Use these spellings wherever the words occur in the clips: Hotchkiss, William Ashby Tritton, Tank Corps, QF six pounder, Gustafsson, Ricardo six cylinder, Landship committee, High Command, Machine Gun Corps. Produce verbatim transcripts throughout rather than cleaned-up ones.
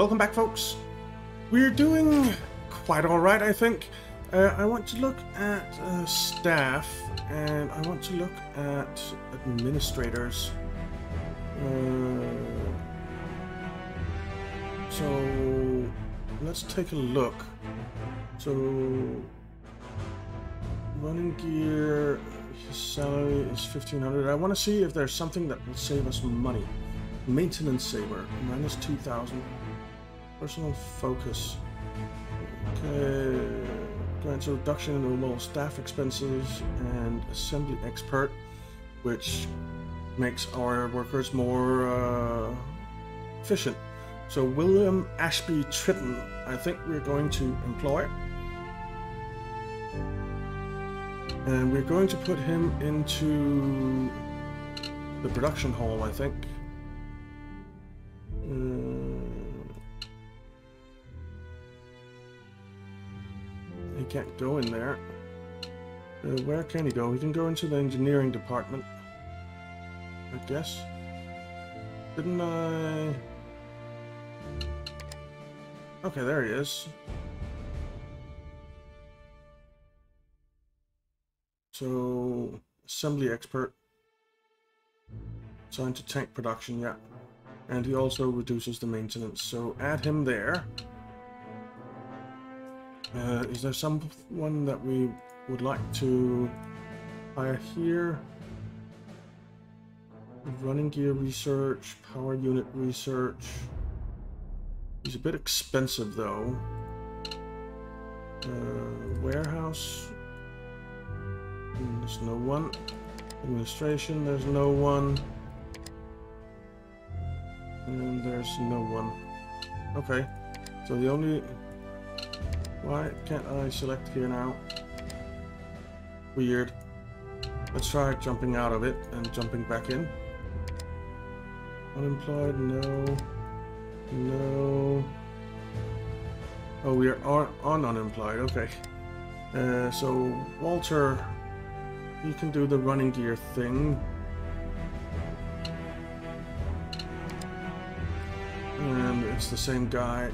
Welcome back, folks. We're doing quite all right, I think. Uh, I want to look at uh, staff, and I want to look at administrators. Uh, so let's take a look. So running gear, his salary is fifteen hundred. I want to see if there's something that will save us money. Maintenance saver, minus two thousand. Personal focus. Okay. Grants a reduction in overall staff expenses and assembly expert, which makes our workers more uh, efficient. So William Ashby Tritton, I think we're going to employ. And we're going to put him into the production hall, I think. He can't go in there. Uh, where can he go? He can go into the engineering department, I guess. Didn't I? Okay, there he is. So, assembly expert. Assigned to tank production, yeah. And he also reduces the maintenance, so add him there. Uh, is there someone that we would like to hire here? Running gear research, power unit research. He's a bit expensive though. Uh, warehouse. There's no one. Administration, there's no one. And there's no one. Okay, so the only... Why can't I select here now? Weird. Let's try jumping out of it and jumping back in. Unemployed, no. No. Oh, we are on, on unemployed, okay. Uh, so, Walter, you can do the running gear thing. And it's the same guy.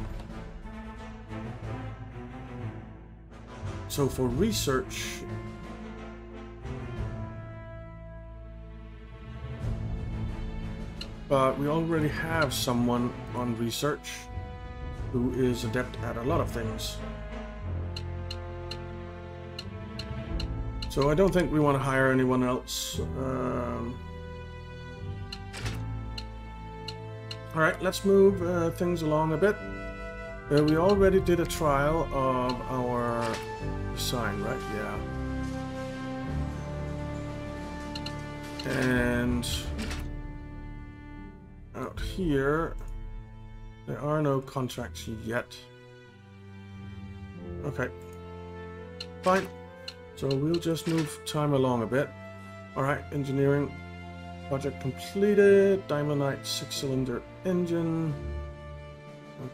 So for research, but we already have someone on research who is adept at a lot of things. So I don't think we want to hire anyone else. Um, All right, let's move uh, things along a bit. Uh, we already did a trial of our sign, right? Yeah. And out here, there are no contracts yet. Okay, fine. So we'll just move time along a bit. All right, engineering. Project completed. Diamondite six cylinder engine.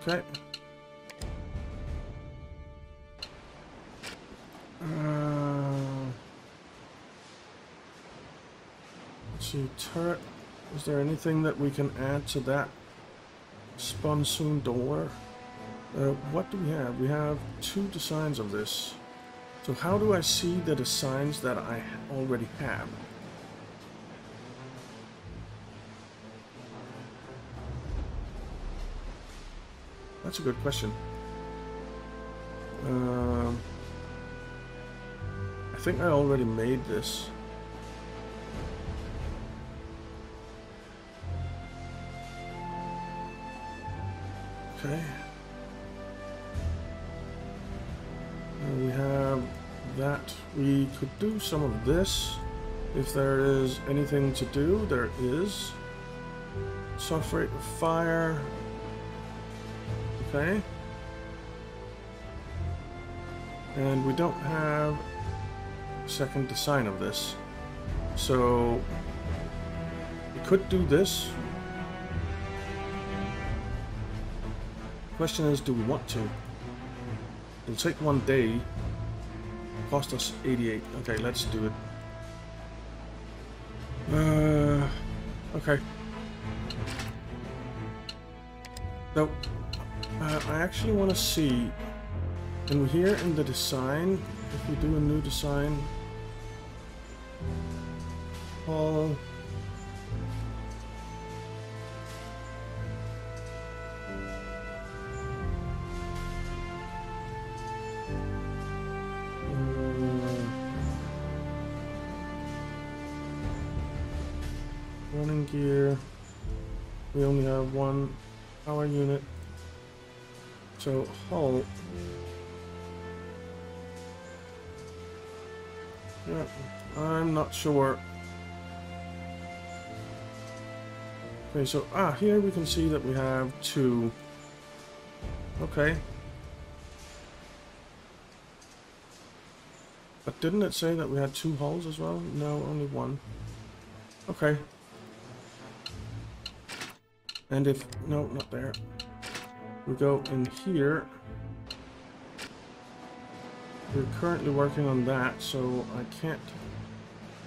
Okay. Uh, let's see, turret. Is there anything that we can add to that? Sponsoon door. Uh, what do we have? We have two designs of this. So how do I see the designs that I already have? That's a good question. Um, I think I already made this. Okay. And we have that. We could do some of this. If there is anything to do, there is. Soft rate of fire. Okay. And we don't have a second design of this. So we could do this. Question is, do we want to? It'll take one day. Cost us eighty-eight. Okay, let's do it. Uh okay. Nope. Uh, I actually want to see, and here in the design, if we do a new design, all running gear, we only have one power unit. So hull, yeah, I'm not sure. Okay, so ah, here we can see that we have two. Okay, but didn't it say that we had two hulls as well? No, only one. Okay, and if no, not there. We go in here. We're currently working on that, so I can't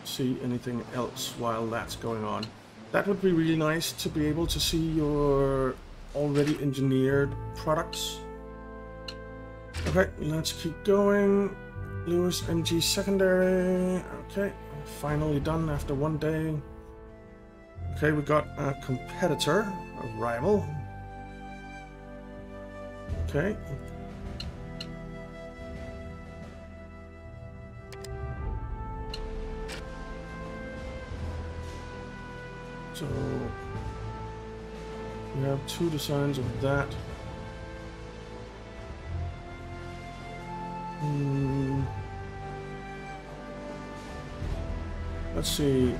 see anything else while that's going on. That would be really nice to be able to see your already engineered products. Okay, let's keep going. Lewis M G secondary. Okay, finally done after one day. Okay, we got a competitor, a rival. Okay. So we have two designs of that. Hmm. Let's see.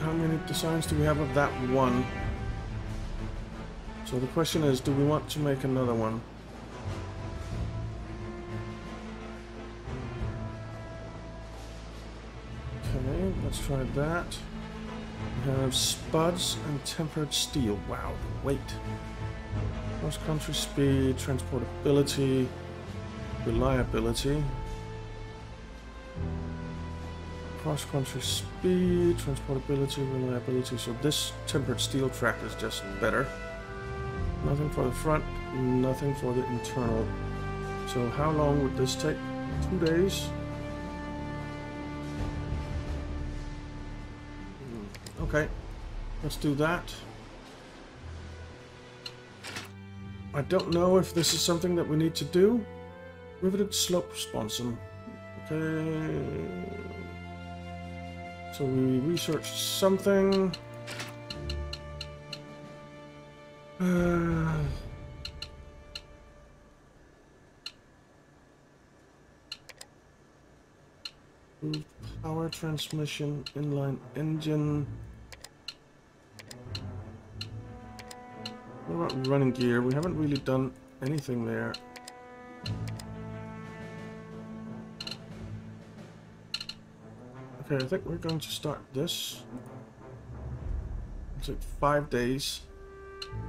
How many designs do we have of that one? So the question is, do we want to make another one? Okay, let's try that. We have spuds and tempered steel. Wow, the weight. Cross-country speed, transportability, reliability. Cross-country speed, transportability, reliability. So this tempered steel track is just better. Nothing for the front, nothing for the internal. So how long would this take? Two days? Okay, let's do that. I don't know if this is something that we need to do. Riveted slope sponson. Okay. So we researched something. Uh, power transmission, inline engine. What about running gear? We haven't really done anything there. Okay, I think we're going to start this. It'll take five days.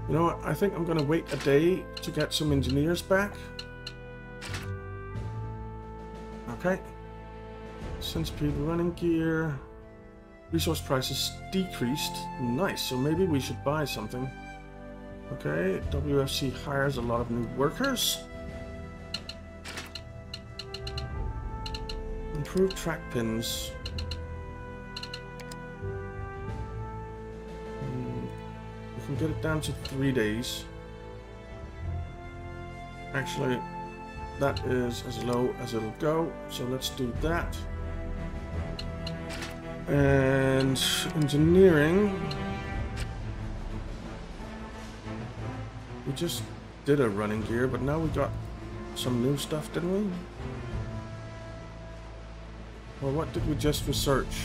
You know what, I think I'm going to wait a day to get some engineers back. Okay. Centipede running gear. Resource prices decreased. Nice, so maybe we should buy something. Okay, W F C hires a lot of new workers. Improved track pins. Can get it down to three days. Actually, that is as low as it'll go, so let's do that. And engineering. We just did a running gear, but now we got some new stuff, didn't we? Well, what did we just research?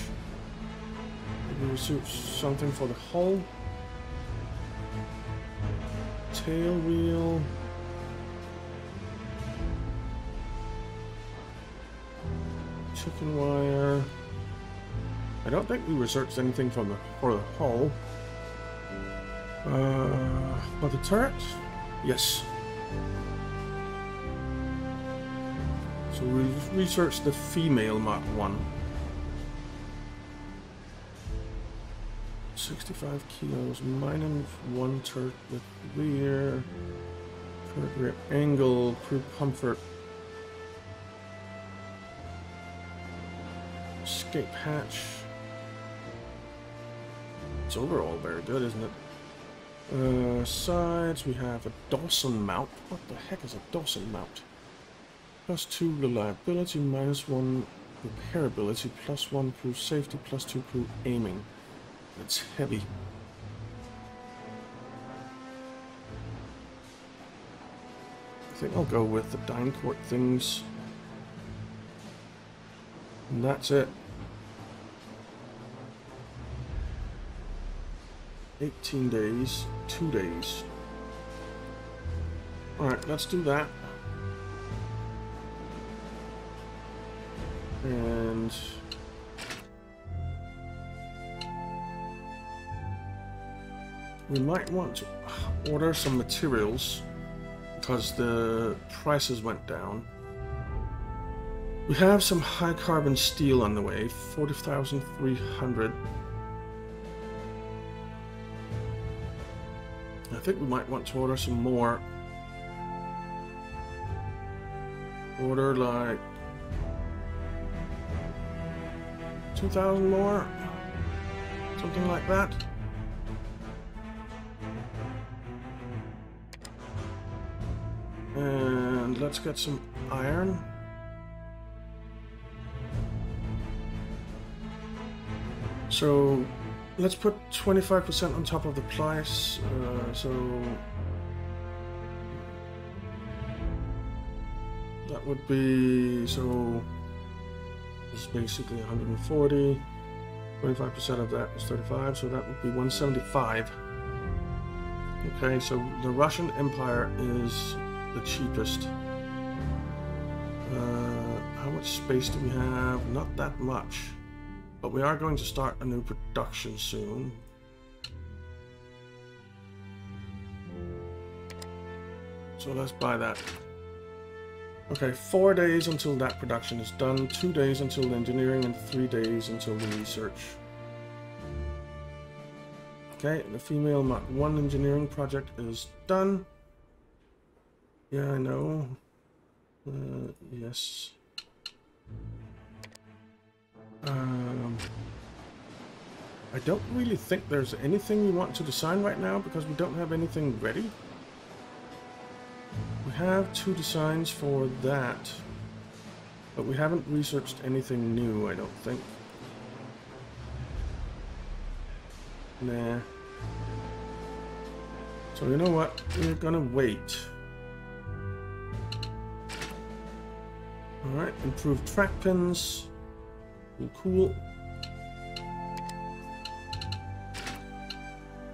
Did we research something for the hull? Tail wheel. Chicken wire. I don't think we researched anything from the for the hull. Uh, but the turret? Yes. So we researched the female Mach one. sixty-five kilos, minus one turret with rear, turret rear angle, crew comfort, escape hatch. It's overall very good, isn't it? Uh, sides, we have a Dawson mount. What the heck is a Dawson mount? Plus two reliability, minus one repairability, plus one crew safety, plus two crew aiming. It's heavy. I think I'll go with the Dyncourt things. And that's it. eighteen days, two days. Alright, let's do that. And we might want to order some materials because the prices went down. We have some high carbon steel on the way, forty thousand three hundred. I think we might want to order some more. Order like two thousand more, something like that. And let's get some iron. So let's put twenty-five percent on top of the price. Uh, so that would be, so it's basically one hundred forty. twenty-five percent of that is thirty-five, so that would be one seventy-five. Okay, so the Russian Empire is the cheapest. Uh, how much space do we have? Not that much. But we are going to start a new production soon. So let's buy that. Okay, four days until that production is done, two days until the engineering, and three days until the research. Okay, the female Mach one engineering project is done. Yeah, I know. Uh, yes. Um, I don't really think there's anything you want to design right now because we don't have anything ready. We have two designs for that, but we haven't researched anything new, I don't think. Nah. So you know what? We're gonna wait. Alright, improved track pins. Cool.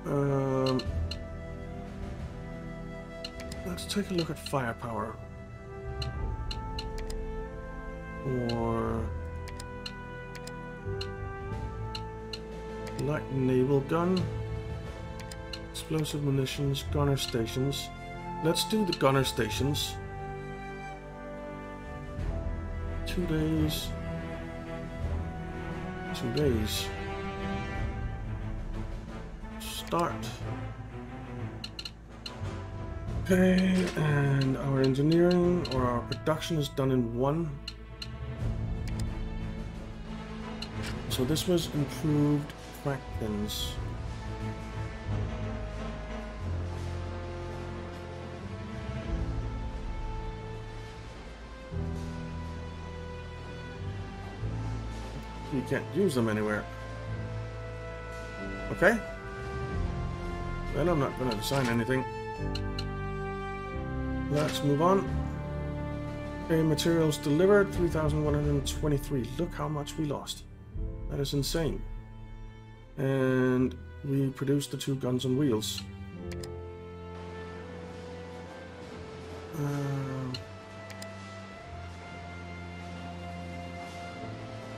Um, let's take a look at firepower. Or light naval gun, explosive munitions, gunner stations. Let's do the gunner stations. Two days. Two days. Start. Okay, and our engineering or our production is done in one. So this was improved track pins. You can't use them anywhere. Okay? Then I'm not going to design anything. Let's move on. Okay, materials delivered, three thousand one hundred twenty-three. Look how much we lost. That is insane. And we produced the two guns on wheels. Uh,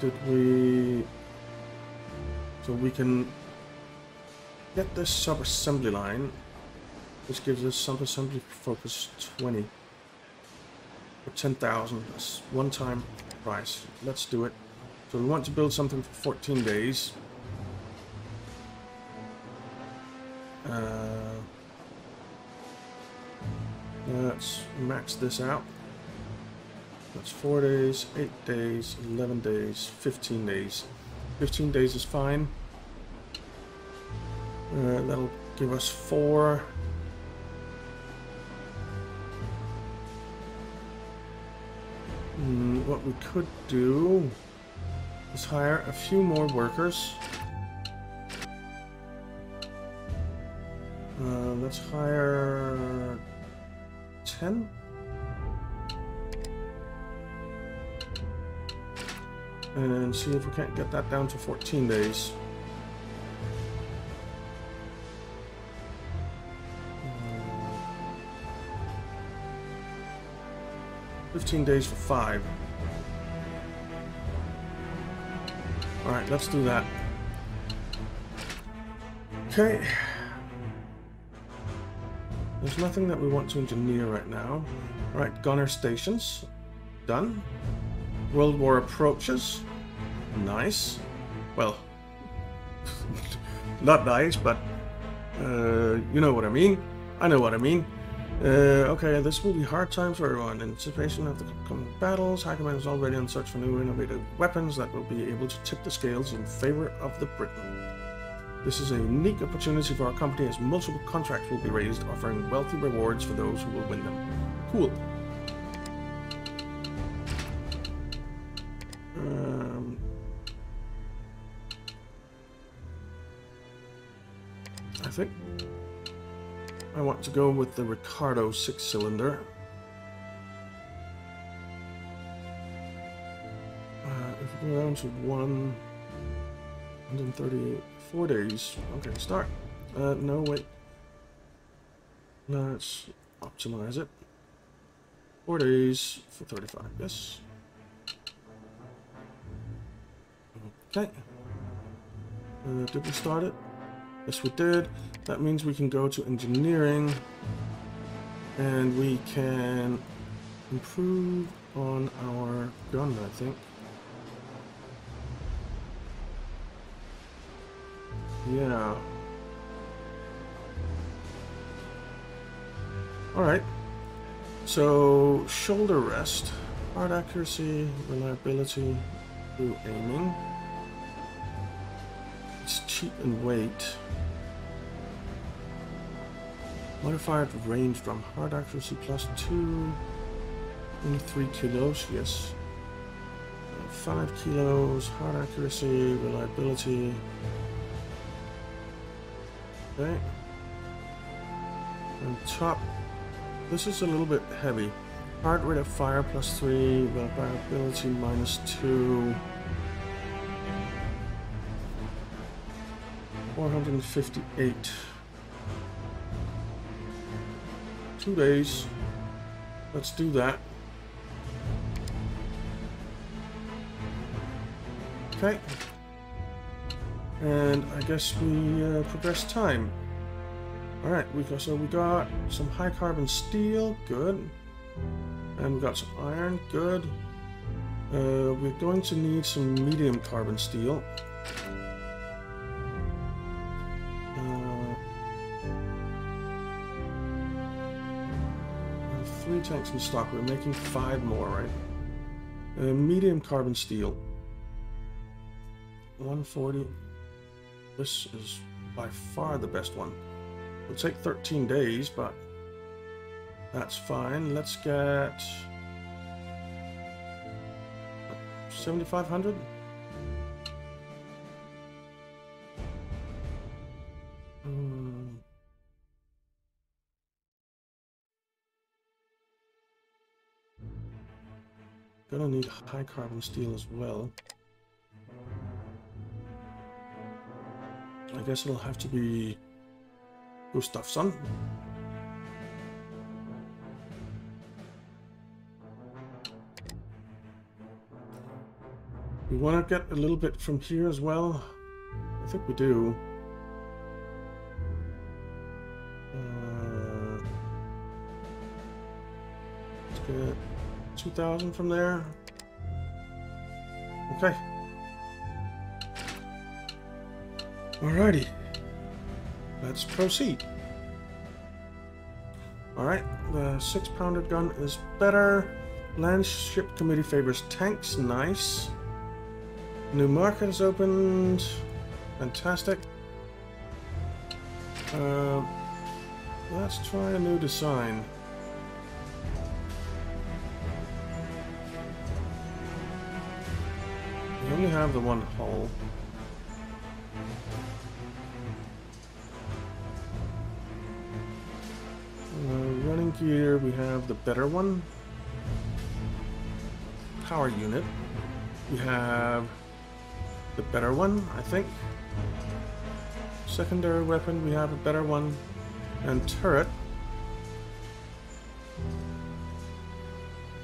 Did we... So we can get this sub-assembly line, which gives us sub-assembly focus twenty for ten thousand. That's one-time price. Let's do it. So we want to build something for fourteen days. Uh, let's max this out. That's four days, eight days, eleven days, fifteen days. Fifteen days is fine. Uh, that'll give us four. Mm, what we could do is hire a few more workers. Uh, let's hire ten. And see if we can't get that down to fourteen days. fifteen days for five. Alright, let's do that. Okay. There's nothing that we want to engineer right now. Alright, gunner stations. Done. World War approaches. Nice. Well, not nice, but uh, you know what I mean. I know what I mean. Uh, okay, this will be hard times for everyone. In anticipation of the coming battles, High Command is already on search for new innovative weapons that will be able to tip the scales in favor of the Briton. This is a unique opportunity for our company as multiple contracts will be raised, offering wealthy rewards for those who will win them. Cool. Um, I think I want to go with the Ricardo six cylinder. Uh, if we go down to one hundred and thirty-four days, okay, start. Uh, no, wait. Let's optimize it. Four days for thirty-five. Yes. Okay, uh, did we start it? Yes, we did. That means we can go to engineering and we can improve on our gun, I think. Yeah. Alright, so shoulder rest, hard accuracy, reliability, through aiming. Cheap in weight. Modified range from hard accuracy plus two. Only three kilos, yes. Five kilos, hard accuracy, reliability. Okay. And top. This is a little bit heavy. Hard rate of fire plus three, reliability minus two. four hundred fifty-eight. Two days. Let's do that. Okay. And I guess we uh, progress time. All right. We got, so we got some high carbon steel. Good. And we got some iron. Good. Uh, we're going to need some medium carbon steel. Three tanks in stock. We're making five more, right? Uh, medium carbon steel. one forty. This is by far the best one. It'll take thirteen days, but that's fine. Let's get seventy-five hundred. Gonna need high carbon steel as well. I guess it'll have to be Gustafsson. We want to get a little bit from here as well. I think we do. Uh, let's get two thousand from there. Okay. Alrighty. let's proceed. Alright, the six pounder gun is better. Landship committee favors tanks, nice. New market is opened, fantastic. Uh, let's try a new design. We only have the one hull. Running gear, we have the better one. Power unit, we have the better one, I think. Secondary weapon, we have a better one. And turret.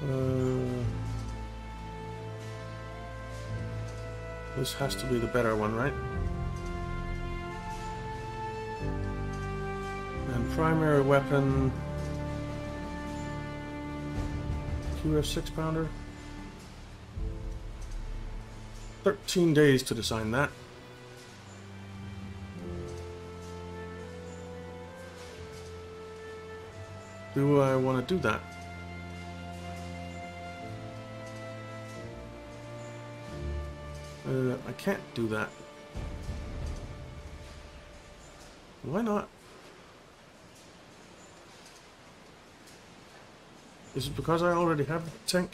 Uh, this has to be the better one, right? And primary weapon, Q F six pounder. Thirteen days to design that. Do I want to do that? Uh, I can't do that. Why not? Is it because I already have the tank?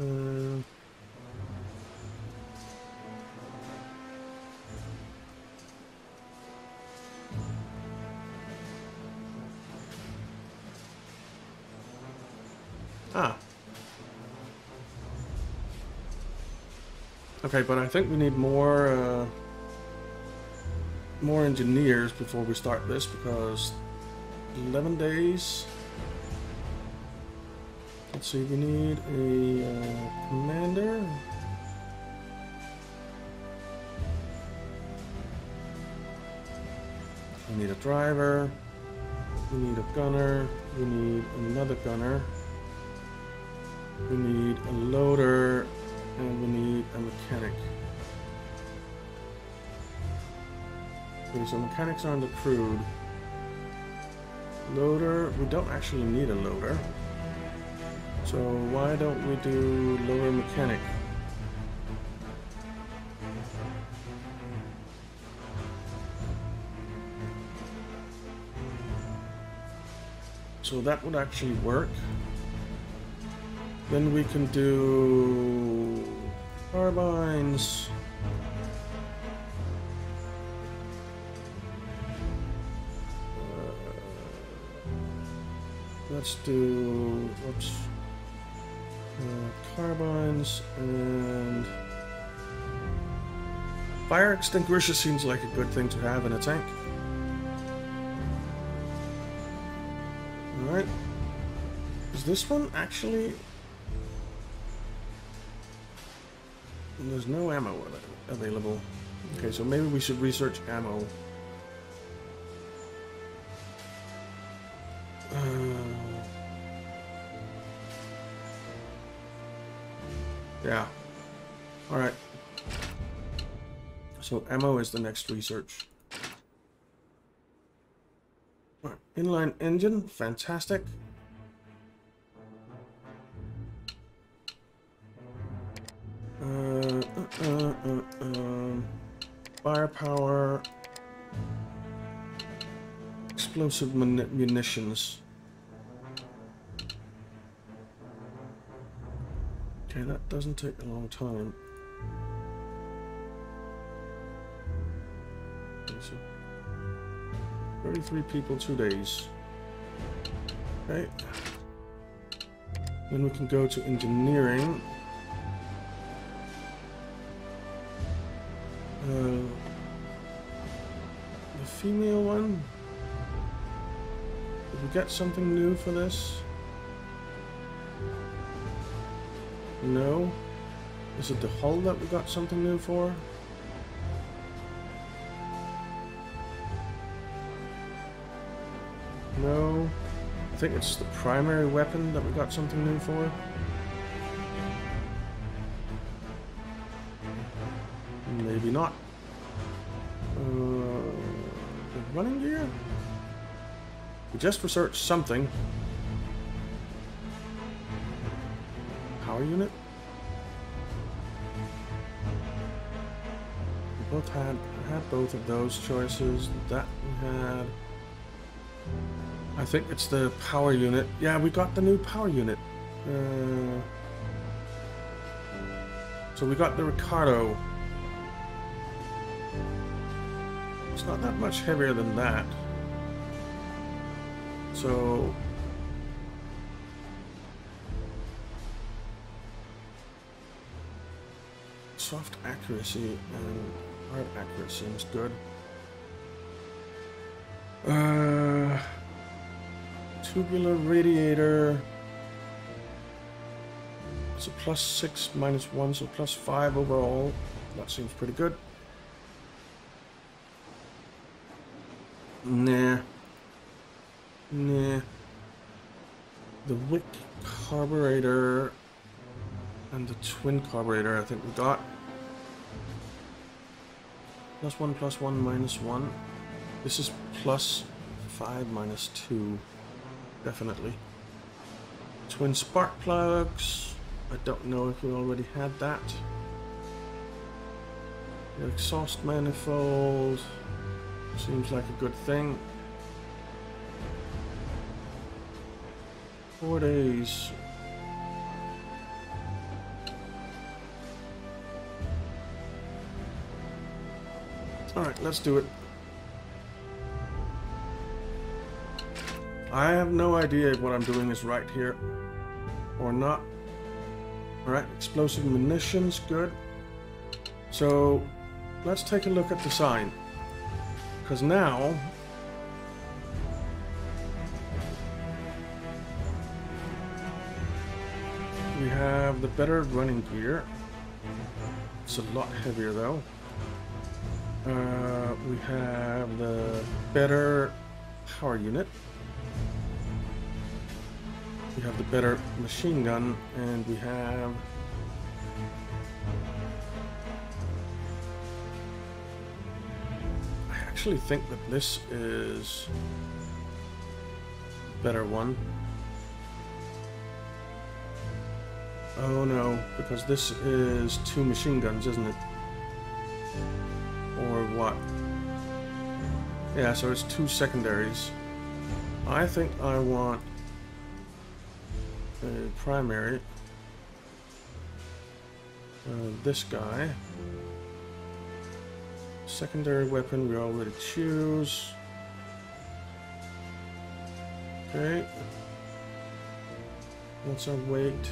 Uh, Ah. Okay, but I think we need more uh, more engineers before we start this, because eleven days. Let's see, we need a uh, commander. We need a driver. We need a gunner. We need another gunner. We need a loader, and we need a mechanic. Okay, so mechanics are on the crude. Loader, we don't actually need a loader. So why don't we do loader mechanic? So that would actually work. Then we can do carbines. Uh, let's do whoops, uh, carbines and fire extinguisher seems like a good thing to have in a tank. All right, is this one actually? There's no ammo available. Okay, so maybe we should research ammo. Uh, yeah. Alright. So ammo is the next research. Alright. Inline engine, fantastic. Uh, uh, uh, uh, firepower, explosive mun munitions. Okay, that doesn't take a long time. Okay, so thirty-three people, two days. Okay. Then we can go to engineering. Uh, the female one. Did we get something new for this? No. Is it the hull that we got something new for? No. I think it's the primary weapon that we got something new for. Maybe not. Uh, running gear? We just researched something. Power unit? We both had, had both of those choices. That we had... I think it's the power unit. Yeah, we got the new power unit. Uh, so we got the Ricardo. It's not that much heavier than that. So... soft accuracy and hard accuracy seems good. Uh... Tubular radiator. It's a plus six minus one, so plus five overall. That seems pretty good. Nah. Nah. The wick carburetor and the twin carburetor I think we got. Plus one, plus one, minus one. This is plus five minus two. Definitely. Twin spark plugs. I don't know if we already had that. The exhaust manifold seems like a good thing. Four days. Alright, let's do it. I have no idea if what I'm doing is right here or not. Alright, explosive munitions, good. So, let's take a look at the sign. Because now... we have the better running gear. It's a lot heavier though. Uh, we have the better power unit. We have the better machine gun, and we have I actually think that this is the better one. Oh no, because this is two machine guns, isn't it? Or what? Yeah, so it's two secondaries. I think I want Uh, primary, uh, this guy, secondary weapon we already choose, okay, what's our weight,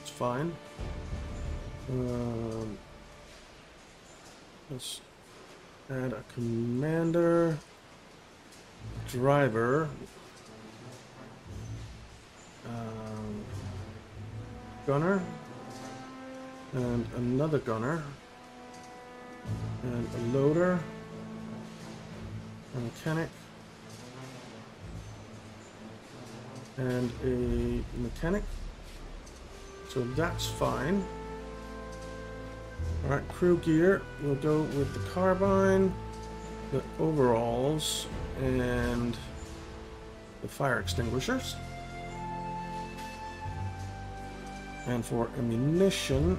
it's fine, um, let's add a commander, driver, Um, gunner, and another gunner, and a loader, a mechanic, and a mechanic, so that's fine. Alright, crew gear, we'll go with the carbine, the overalls, and the fire extinguishers. And for ammunition,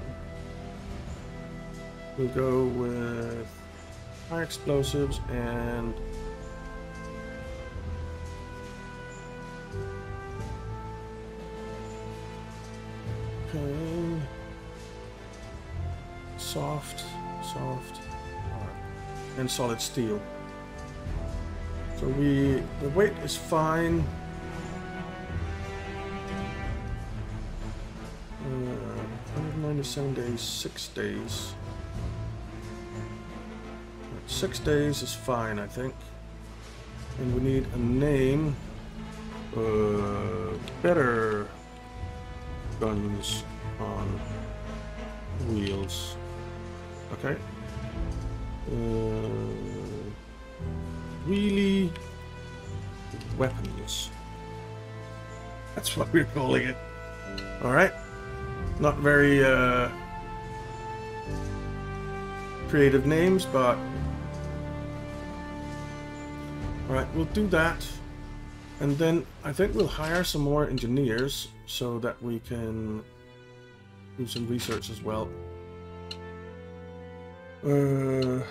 we'll go with high explosives and okay, soft, soft, and solid steel. So we the weight is fine. Seven days, six days. Six days is fine, I think. And we need a name. Uh, better guns on wheels. Okay. Uh, wheelie weapons. That's what we're calling it. All right. Not very uh, creative names, but Alright, we'll do that. And then I think we'll hire some more engineers so that we can do some research as well. Uh,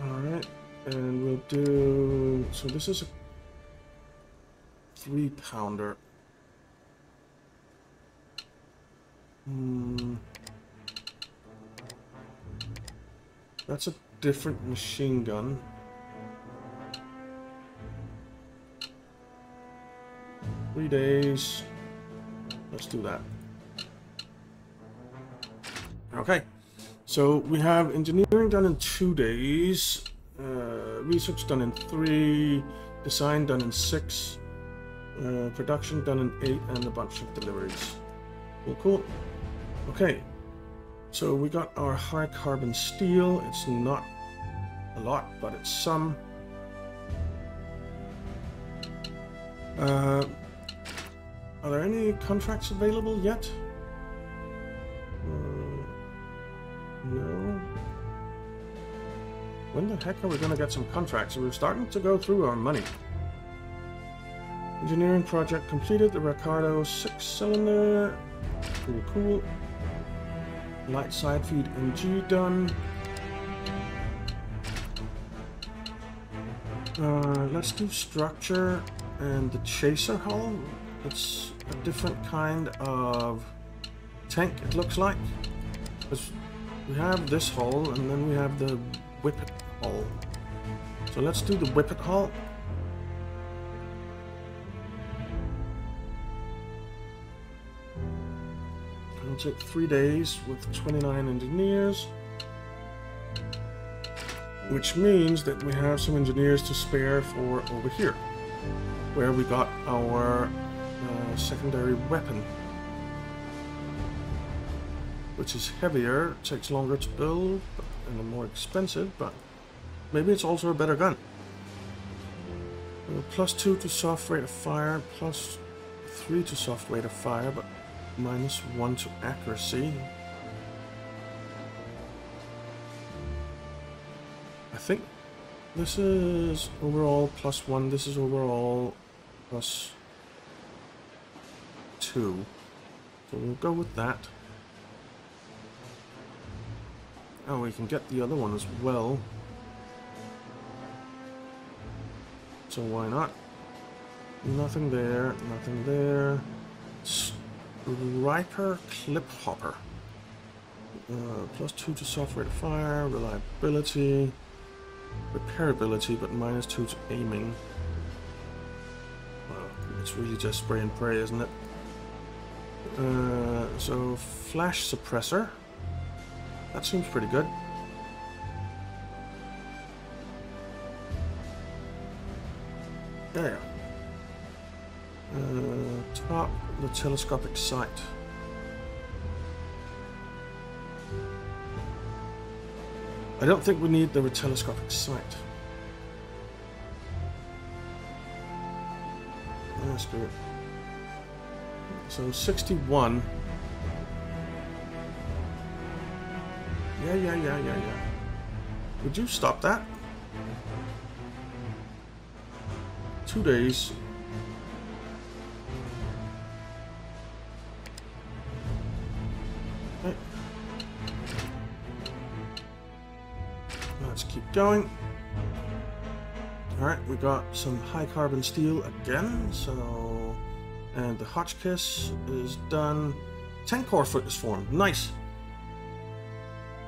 Alright, and we'll do... So this is a three pounder. Hmm. That's a different machine gun. Three days. Let's do that. Okay. So we have engineering done in two days, uh, research done in three, design done in six, uh, production done in eight, and a bunch of deliveries. Cool, cool. Okay. So we got our high carbon steel. It's not a lot, but it's some. Uh, are there any contracts available yet? Uh, no. When the heck are we gonna get some contracts? We're starting to go through our money. Engineering project completed. The Ricardo six cylinder. Cool, cool. Light side feed M G done. Uh, let's do structure and the chaser hull. It's a different kind of tank, it looks like. We have this hull and then we have the whippet hull. So let's do the whippet hull. Took three days with twenty-nine engineers, which means that we have some engineers to spare for over here, where we got our uh, secondary weapon, which is heavier, takes longer to build, and more expensive, but maybe it's also a better gun. Uh, plus two to soft rate of fire, plus three to soft rate of fire, but minus one to accuracy. I think this is overall plus one, this is overall plus two. So we'll go with that. Oh, we can get the other one as well. So why not? Nothing there, nothing there. It's Riper clip hopper, uh, plus two to soft rate of fire, reliability, repairability, but minus two to aiming. Well, it's really just spray and pray, isn't it? Uh, so flash suppressor, that seems pretty good. There. Uh, Top the telescopic sight. I don't think we need the telescopic sight. That's good. So sixty-one. Yeah, yeah, yeah, yeah, yeah. Would you stop that? Two days. Going. Alright, we got some high carbon steel again, so... And the Hotchkiss is done. Tank Corps is formed. Nice!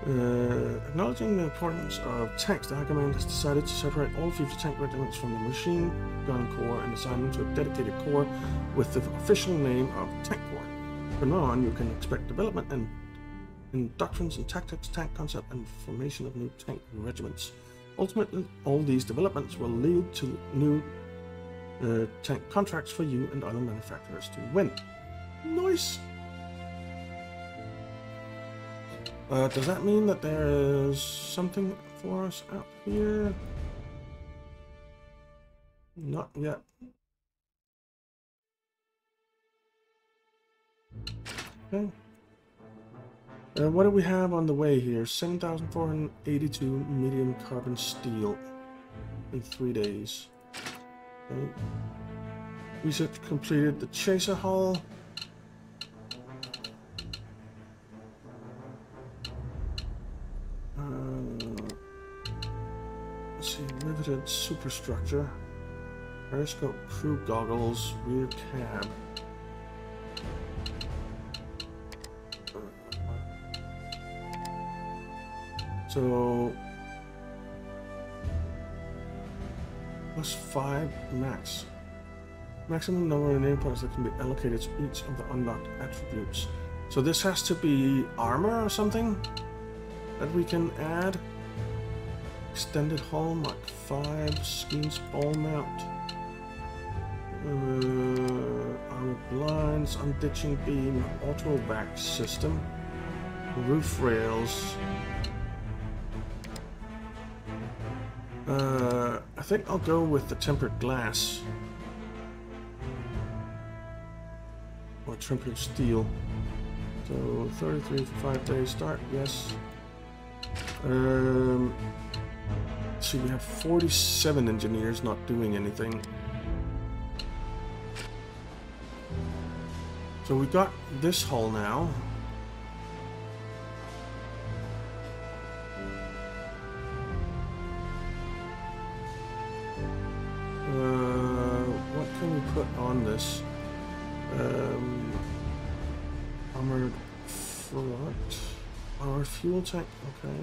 Uh, acknowledging the importance of tanks, the High Command has decided to separate all future tank regiments from the Machine Gun Corps and assign them to a dedicated corps with the official name of Tank Corps. From now on, you can expect development and in doctrines and tactics, tank concept, and formation of new tank regiments. Ultimately, all these developments will lead to new uh, tank contracts for you and other manufacturers to win. Nice! Uh, does that mean that there is something for us out here? Not yet. Okay. Uh, what do we have on the way here? seven thousand four hundred eighty-two medium carbon steel in three days. Okay. Research completed the chaser hull. Uh, let's see, riveted superstructure. Periscope crew goggles, rear cab. So, plus five max. Maximum number of name points that can be allocated to each of the unlocked attributes. So this has to be armor or something that we can add. Extended hull, mark five, schemes ball mount. Uh, armor blinds, unditching beam, auto back system, roof rails. Uh, I think I'll go with the tempered glass or tempered steel. So thirty-three for five days start. Yes. Um, see, we have forty-seven engineers not doing anything. So we got this hull now. On this um, armored front, our fuel tank, okay,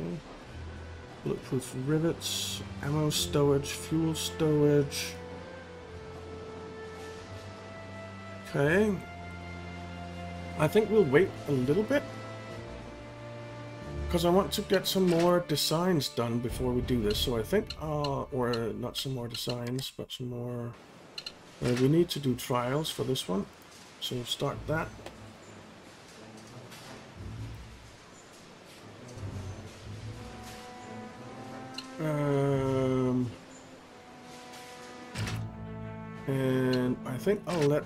bulletproof rivets, ammo stowage, fuel stowage, okay. I think we'll wait a little bit because I want to get some more designs done before we do this. So I think, uh, or not some more designs, but some more. Uh, we need to do trials for this one, so we'll start that. Um, and I think I'll let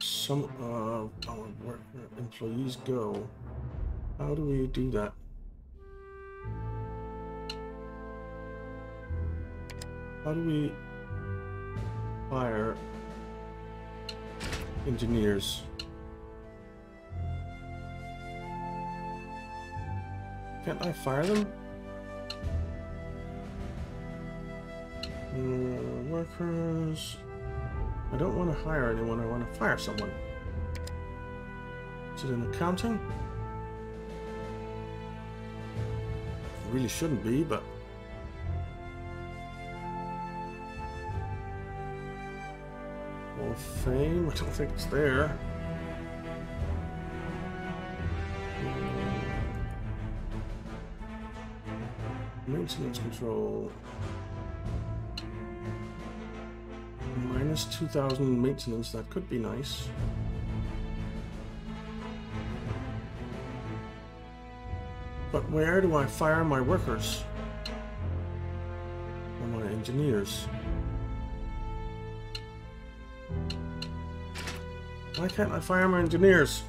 some of our work employees go. How do we do that? How do we... fire engineers. Can't I fire them? Mm, workers. I don't want to hire anyone. I want to fire someone. Is it in accounting? It really shouldn't be, but. Fame, I don't think it's there. Maintenance control. Minus two thousand maintenance, that could be nice. But where do I fire my workers? Or my engineers? Why can't I fire my engineers?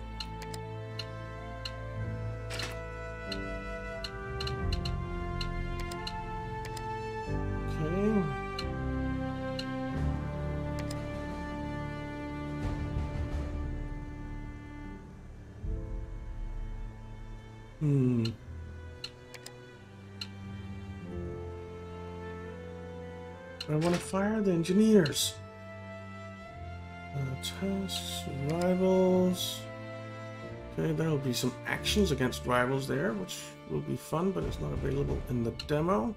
Okay. Hmm. I want to fire the engineers. Tasks, rivals. Okay, there will be some actions against rivals there, which will be fun, but it's not available in the demo.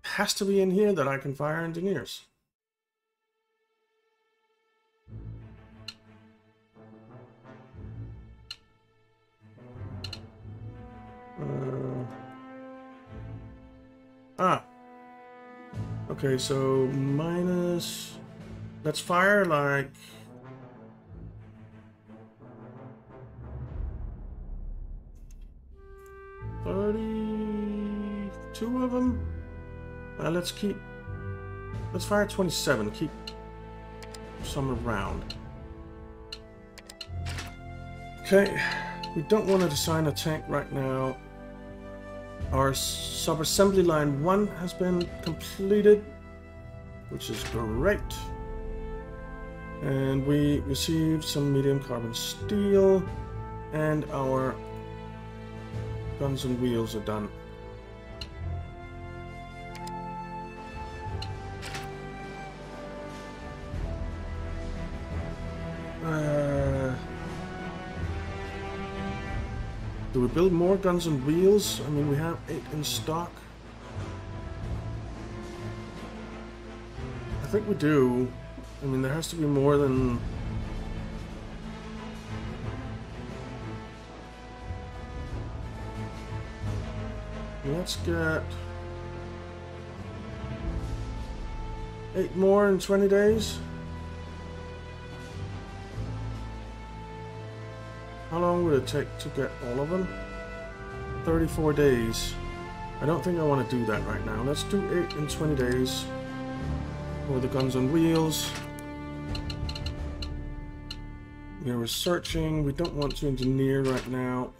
Has to be in here that I can fire engineers. Uh, ah. Okay, so minus. Let's fire like thirty-two of them. Uh, let's keep. Let's fire twenty-seven. Keep some around. Okay, We don't want to design a tank right now. Our sub-assembly line one has been completed, which is great. And we received some medium carbon steel, and our guns and wheels are done. Uh, do we build more guns and wheels? I mean, we have eight in stock. I think we do. I mean, there has to be more than... Let's get... eight more in twenty days. How long would it take to get all of them? thirty-four days. I don't think I want to do that right now. Let's do eight in twenty days. Or the guns on wheels. We're researching. We don't want to engineer right now.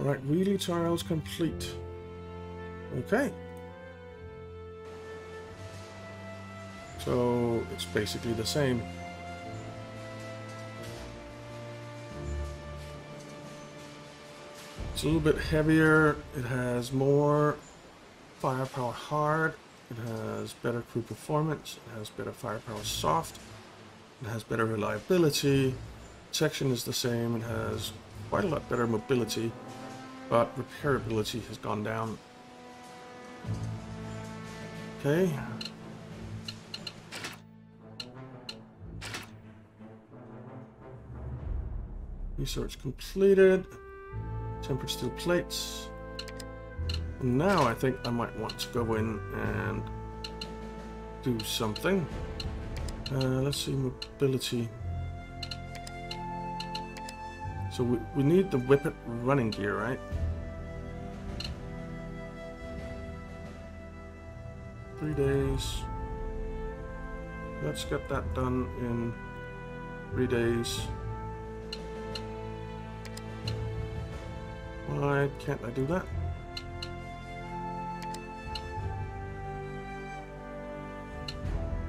Alright, wheelie tiles complete. Okay. So it's basically the same. It's a little bit heavier. It has more firepower hard. It has better crew performance. It has better firepower soft. It has better reliability. Section is the same. It has quite a lot better mobility, but repairability has gone down. Okay. Research completed. Tempered steel plates. Now I think I might want to go in and do something. Uh, let's see, mobility. So we, we need the Whippet running gear, right? Three days. Let's get that done in three days. Why can't I do that?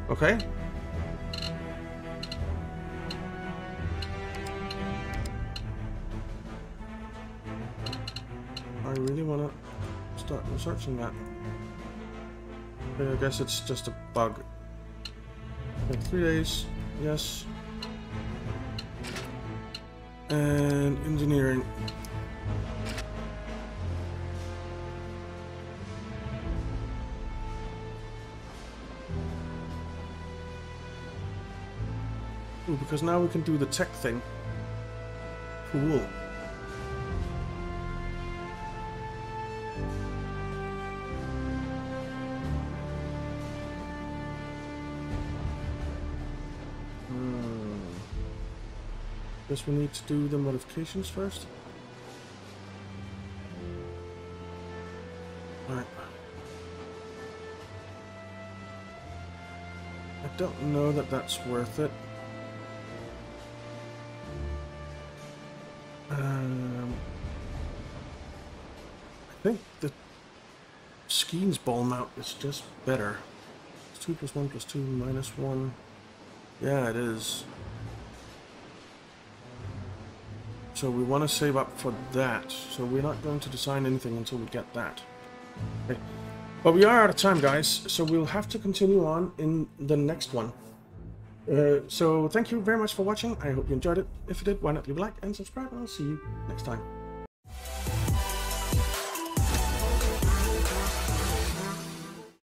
Okay. I really want to start researching that. Okay, I guess it's just a bug. Okay, three days, yes. And engineering. Ooh, because now we can do the tech thing. Cool. Hmm. Guess we need to do the modifications first. Alright. I don't know that that's worth it. Um, I think the Skeens ball mount is just better. It's two plus one plus two minus one. Yeah, it is. So we want to save up for that. So we're not going to design anything until we get that. Okay. But we are out of time, guys. So we'll have to continue on in the next one. Uh, so thank you very much for watching. I hope you enjoyed it. If you did, why not leave a like and subscribe, and I'll see you next time.